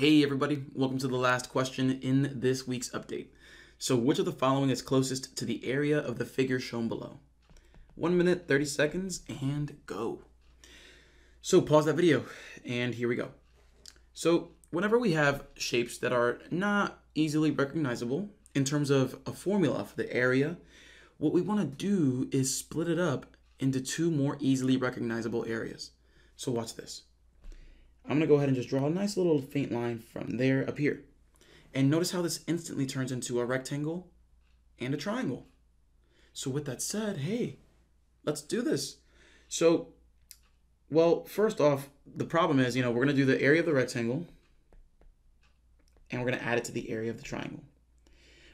Hey everybody, welcome to the last question in this week's update. So which of the following is closest to the area of the figure shown below? 1 minute, 30 seconds, and go. So pause that video, and here we go. So whenever we have shapes that are not easily recognizable in terms of a formula for the area, what we want to do is split it up into two more easily recognizable areas. So watch this. I'm going to go ahead and just draw a nice little faint line from there up here. And notice how this instantly turns into a rectangle and a triangle. So with that said, hey, let's do this. So, well, first off, the problem is, we're going to do the area of the rectangle and we're going to add it to the area of the triangle.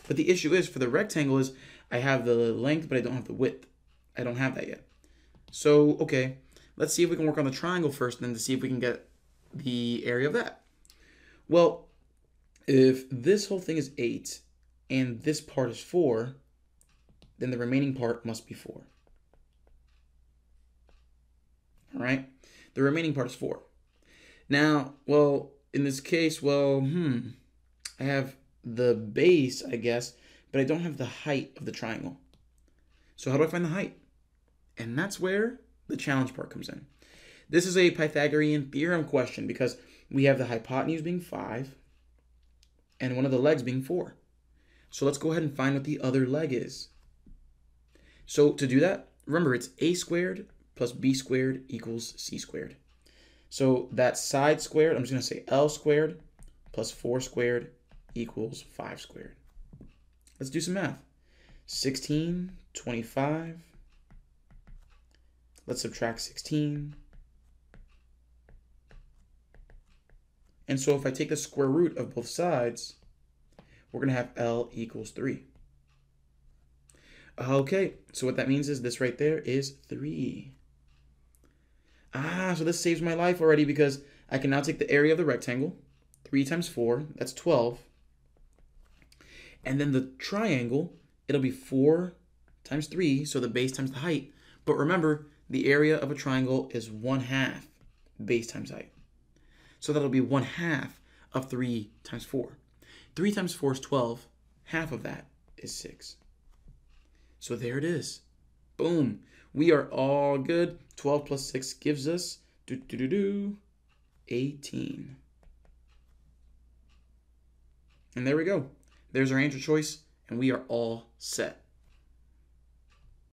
But the issue is for the rectangle is I have the length, but I don't have the width. I don't have that yet. So, okay, let's see if we can work on the triangle first and then to see if we can get the area of that. Well, if this whole thing is 8 and this part is 4, then the remaining part must be 4. All right, the remaining part is 4. Now, well, in this case, I have the base, I guess, but I don't have the height of the triangle. So how do I find the height? And that's where the challenge part comes in. This is a Pythagorean theorem question because we have the hypotenuse being 5 and one of the legs being 4. So let's go ahead and find what the other leg is. So to do that, remember it's a squared plus b squared equals c squared. So that side squared, I'm just going to say l squared plus 4 squared equals 5 squared. Let's do some math. 16, 25. Let's subtract 16. And so if I take the square root of both sides, we're going to have L equals 3. Okay, so what that means is this right there is 3. Ah, so this saves my life already because I can now take the area of the rectangle, 3 times 4, that's 12. And then the triangle, it'll be 4 times 3, so the base times the height. But remember, the area of a triangle is 1/2 base times height. So that'll be 1/2 of 3 times 4. 3 times 4 is 12. Half of that is 6. So there it is. Boom. We are all good. 12 plus 6 gives us 18. And there we go. There's our answer choice, and we are all set.